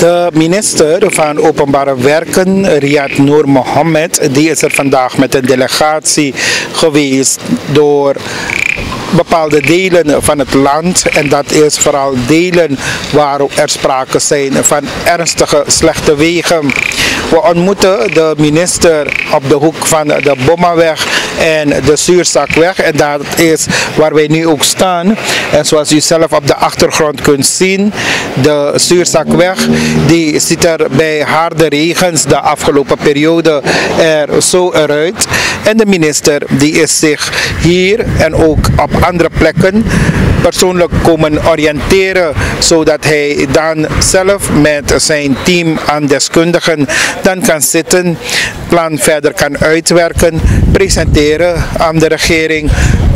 De minister van Openbare Werken, Riyad Noor Mohammed, die is er vandaag met een delegatie geweest door bepaalde delen van het land, en dat is vooral delen waar er sprake zijn van ernstige slechte wegen. We ontmoeten de minister op de hoek van de Bomaweg en de Zuurzakweg, en dat is waar wij nu ook staan. En zoals u zelf op de achtergrond kunt zien, de Zuurzakweg, die ziet er bij harde regens de afgelopen periode er zo uit. En de minister die is zich hier en ook op andere plekken persoonlijk komen oriënteren, zodat hij dan zelf met zijn team aan deskundigen dan kan zitten, plan verder kan uitwerken, presenteren aan de regering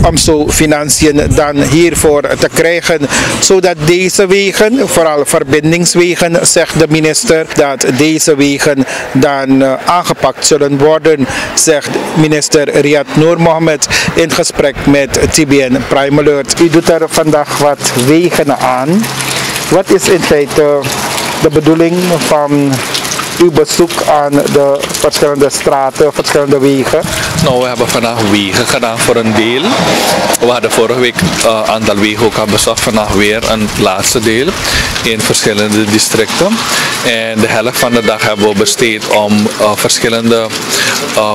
om zo financiën dan hiervoor te krijgen, zodat deze wegen, vooral verbindingswegen, zegt de minister, dat deze wegen dan aangepakt zullen worden, zegt minister Riyad Noor Mohammed in gesprek met TBN Prime Alert. U doet er vandaag wat wegen aan. Wat is in feite de bedoeling van uw bezoek aan de verschillende straten, verschillende wegen? Nou, we hebben vandaag wegen gedaan voor een deel. We hadden vorige week een aantal wegen ook aan bezocht. Vandaag weer een laatste deel in verschillende districten. En de helft van de dag hebben we besteed om verschillende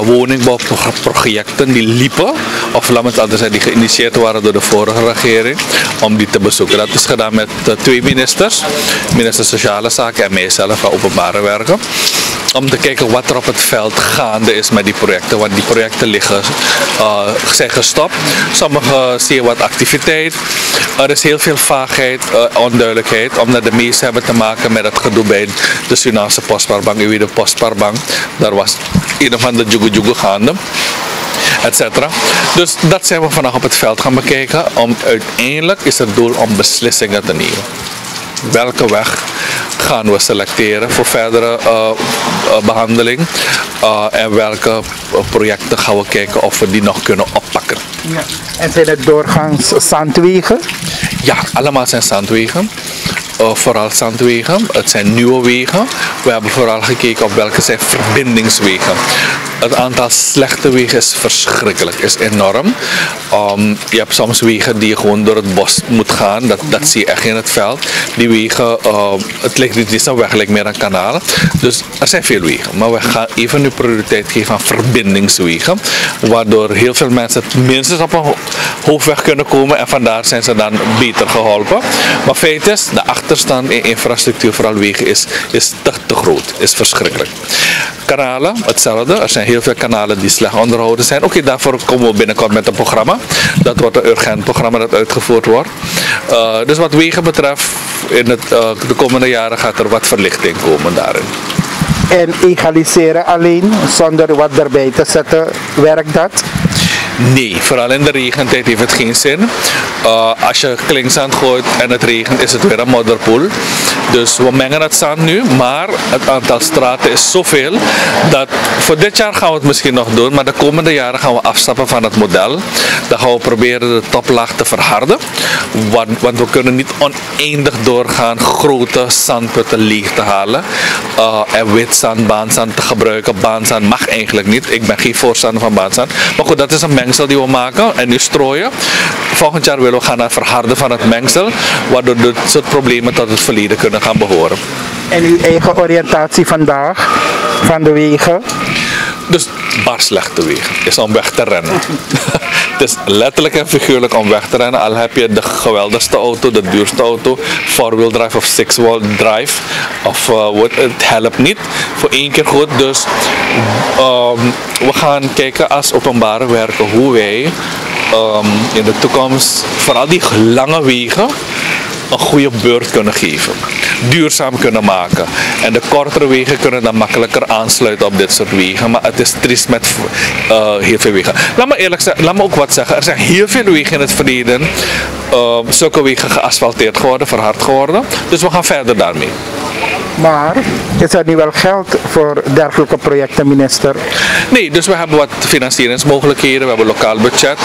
woningbouwprojecten die liepen, of laat het anders zijn, die geïnitieerd waren door de vorige regering, om die te bezoeken. Dat is gedaan met twee ministers, minister Sociale Zaken en mijzelf van Openbare Werken, om te kijken wat er op het veld gaande is met die projecten. Want die projecten liggen, zijn gestopt. Sommige zie je wat activiteit. Er is heel veel vaagheid, onduidelijkheid, omdat de meesten hebben te maken met het gedoe bij de Surinaamse Postspaarbank. U weet, de Postspaarbank, daar was een of andere joegoe gaande, etcetera. Dus dat zijn we vandaag op het veld gaan bekijken. Om uiteindelijk is het doel om beslissingen te nemen. Welke weg gaan we selecteren voor verdere behandeling en welke projecten gaan we kijken of we die nog kunnen oppakken. Ja. En zijn het doorgaans zandwegen? Ja, allemaal zijn zandwegen. Vooral zandwegen, het zijn nieuwe wegen. We hebben vooral gekeken op welke zijn verbindingswegen. Het aantal slechte wegen is verschrikkelijk, is enorm. Je hebt soms wegen die gewoon door het bos moet gaan, dat zie je echt in het veld. Die wegen, het lijkt niet eens een weg, lijkt meer een kanaal. Dus er zijn veel wegen, maar we gaan even nu prioriteit geven aan verbindingswegen. Waardoor heel veel mensen minstens op een hoofdweg kunnen komen en vandaar zijn ze dan beter geholpen. Maar feit is, de achterstand in infrastructuur, vooral wegen, is te groot, is verschrikkelijk. Kanalen, hetzelfde. Er zijn heel veel kanalen die slecht onderhouden zijn. Oké, daarvoor komen we binnenkort met een programma. Dat wordt een urgent programma dat uitgevoerd wordt. Dus wat wegen betreft, in de komende jaren gaat er wat verlichting komen daarin. En egaliseren alleen, zonder wat erbij te zetten, werkt dat? Nee, vooral in de regentijd heeft het geen zin. Als je klinkzand gooit en het regent, is het weer een modderpoel. Dus we mengen het zand nu, maar het aantal straten is zoveel dat voor dit jaar gaan we het misschien nog doen, maar de komende jaren gaan we afstappen van het model. Dan gaan we proberen de toplaag te verharden, want we kunnen niet oneindig doorgaan grote zandputten leeg te halen. En wit zand, baanzand te gebruiken. Baanzand mag eigenlijk niet. Ik ben geen voorstander van baanzand. Maar goed, dat is een mengsel die we maken en nu strooien. Volgend jaar willen we gaan naar het verharden van het mengsel, waardoor dit soort problemen tot het verleden kunnen gaan behoren. En uw eigen oriëntatie vandaag van de wegen? Dus bar slechte wegen, is om weg te rennen. Het is letterlijk en figuurlijk om weg te rennen, al heb je de geweldigste auto, de duurste auto, 4-wheel drive of 6-wheel drive, of het helpt niet, voor één keer goed. Dus we gaan kijken als Openbare Werken hoe wij in de toekomst, vooral die lange wegen, een goede beurt kunnen geven, duurzaam kunnen maken. En de kortere wegen kunnen dan makkelijker aansluiten op dit soort wegen, maar het is triest met heel veel wegen. Laat me eerlijk zijn, laat me ook wat zeggen, er zijn heel veel wegen in het verleden, zulke wegen geasfalteerd geworden, verhard geworden, dus we gaan verder daarmee. Maar is er nu wel geld voor dergelijke projecten, minister? Nee, dus we hebben wat financieringsmogelijkheden, we hebben een lokaal budget.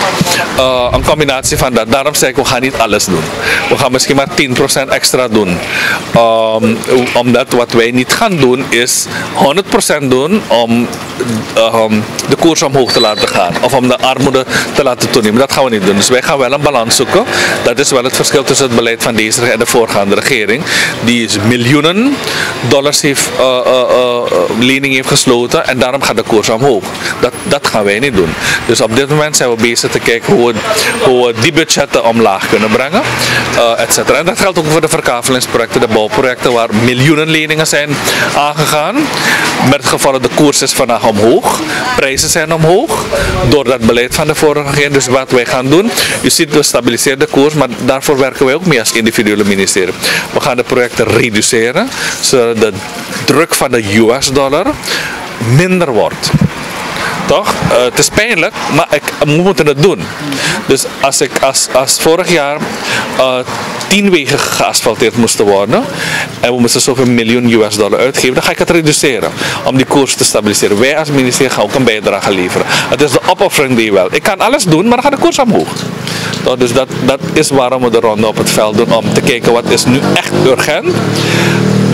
Een combinatie van dat. Daarom zeg ik, we gaan niet alles doen. We gaan misschien maar 10% extra doen. Omdat wat wij niet gaan doen is 100% doen om de koers omhoog te laten gaan. Of om de armoede te laten toenemen. Dat gaan we niet doen. Dus wij gaan wel een balans zoeken. Dat is wel het verschil tussen het beleid van deze en de voorgaande regering. Die is miljoenen dollars heeft, lening heeft gesloten en daarom gaat de koers omhoog. Dat gaan wij niet doen. Dus op dit moment zijn we bezig te kijken hoe we die budgetten omlaag kunnen brengen, et cetera. En dat geldt ook voor de verkavelingsprojecten, de bouwprojecten waar miljoenen leningen zijn aangegaan. Met het geval dat de koers is vandaag omhoog, prijzen zijn omhoog door dat beleid van de vorige regering. Dus wat wij gaan doen, je ziet we stabiliseren de koers, maar daarvoor werken wij ook mee als individuele ministerie. We gaan de projecten reduceren, zodat de druk van de US-dollar minder wordt. Toch? Het is pijnlijk, maar we moeten het doen. Dus als vorig jaar 10 wegen geasfalteerd moesten worden en we moesten zoveel miljoen US-dollar uitgeven, dan ga ik het reduceren om die koers te stabiliseren. Wij als ministerie gaan ook een bijdrage leveren. Het is de opoffering die wel. Ik kan alles doen, maar dan gaat de koers omhoog. Dus dat is waarom we de ronde op het veld doen, om te kijken wat is nu echt urgent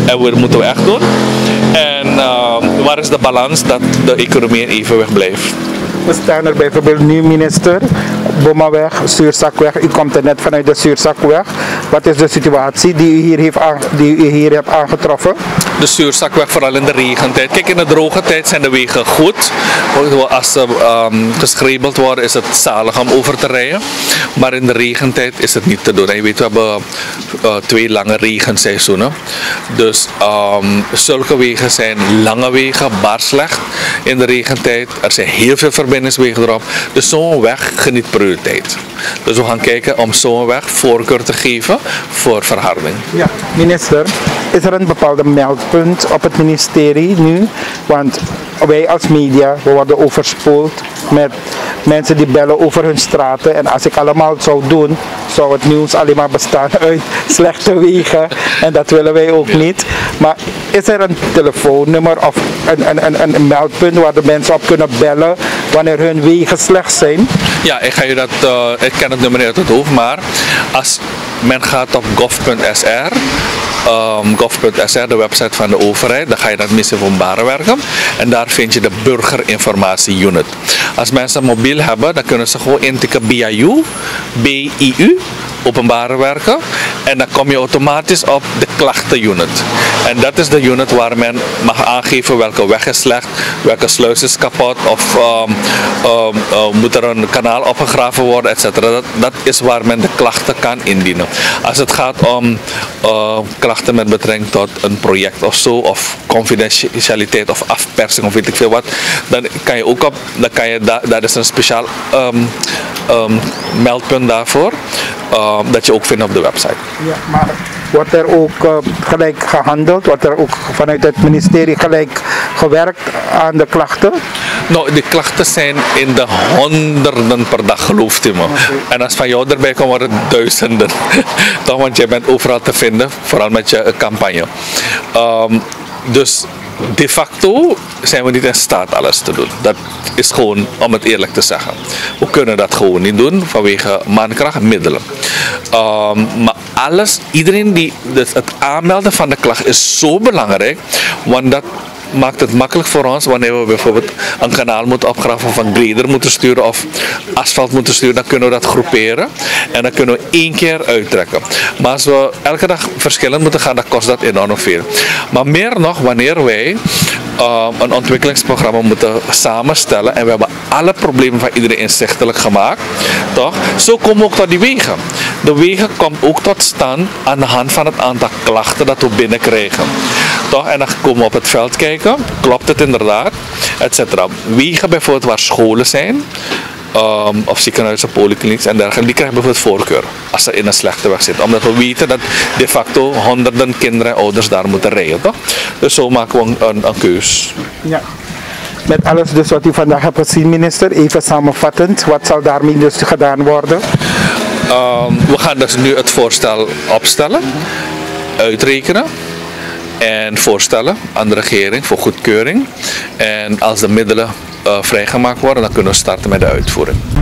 en wat moeten we echt doen. En waar is de balans dat de economie in evenwicht blijft? We staan er bijvoorbeeld nu, minister, Bomaweg, Zuurzakweg. U komt er net vanuit de Zuurzakweg. Wat is de situatie die u hier hebt aangetroffen? De Zuurzakweg, vooral in de regentijd. Kijk, in de droge tijd zijn de wegen goed. Als ze geschrebeld worden, is het zalig om over te rijden. Maar in de regentijd is het niet te doen. En je weet, we hebben 2 lange regenseizoenen. Dus zulke wegen zijn lange wegen, baar slecht in de regentijd. Er zijn heel veel verbindingswegen erop. Dus zo'n weg geniet prioriteit. Dus we gaan kijken om zo'n weg voorkeur te geven voor verharding. Ja, minister, is er een bepaalde meldpunt op het ministerie nu? Want wij als media, we worden overspoeld met mensen die bellen over hun straten. En als ik allemaal zou doen, zou het nieuws alleen maar bestaan uit slechte wegen. En dat willen wij ook niet. Maar is er een telefoonnummer of een meldpunt waar de mensen op kunnen bellen wanneer hun wegen slecht zijn? Ja, ik ken het nummer niet uit het hoofd, maar als men gaat op gov.sr, de website van de overheid, dan ga je naar het ministerie van Openbare Werken en daar vind je de burgerinformatie unit. Als mensen mobiel hebben, dan kunnen ze gewoon intikken BIU, Openbare Werken, en dan kom je automatisch op de klachtenunit. En dat is de unit waar men mag aangeven welke weg is slecht, welke sluis is kapot of moet er een kanaal opgegraven worden, etc. Dat is waar men de klachten kan indienen. Als het gaat om klachten met betrekking tot een project of zo, of confidentialiteit of afpersing of weet ik veel wat, dan kan je ook op, dat is een speciaal meldpunt daarvoor, dat je ook vindt op de website. Ja, maar wordt er ook gelijk gehandeld? Wordt er ook vanuit het ministerie gelijk gewerkt aan de klachten? Nou, die klachten zijn in de honderden per dag, gelooft u me. Okay. En als van jou erbij komt, worden het duizenden. Toch, want jij bent overal te vinden, vooral met je campagne. Dus de facto zijn we niet in staat alles te doen. Dat is gewoon, om het eerlijk te zeggen. We kunnen dat gewoon niet doen vanwege mankracht en middelen. Maar iedereen die het aanmelden van de klacht is zo belangrijk, want dat maakt het makkelijk voor ons. Wanneer we bijvoorbeeld een kanaal moeten opgraven of een breder moeten sturen of asfalt moeten sturen, dan kunnen we dat groeperen en dan kunnen we 1 keer uittrekken. Maar als we elke dag verschillend moeten gaan, dan kost dat enorm veel. Maar meer nog, wanneer wij een ontwikkelingsprogramma moeten samenstellen en we hebben alle problemen van iedereen inzichtelijk gemaakt, toch? Zo komen we ook tot die wegen. De wegen komen ook tot stand aan de hand van het aantal klachten dat we binnenkrijgen. Toch? En dan komen we op het veld kijken, klopt het inderdaad, etc. Wegen bijvoorbeeld waar scholen zijn, of ziekenhuizen, polyklinics en dergelijke, die krijgen bijvoorbeeld voorkeur als ze in een slechte weg zitten. Omdat we weten dat de facto honderden kinderen en ouders daar moeten rijden. Toch? Dus zo maken we een keus. Ja. Met alles dus wat u vandaag hebt gezien, minister, even samenvattend, wat zal daarmee dus gedaan worden? We gaan dus nu het voorstel opstellen, uitrekenen. en voorstellen aan de regering voor goedkeuring. En als de middelen vrijgemaakt worden, dan kunnen we starten met de uitvoering.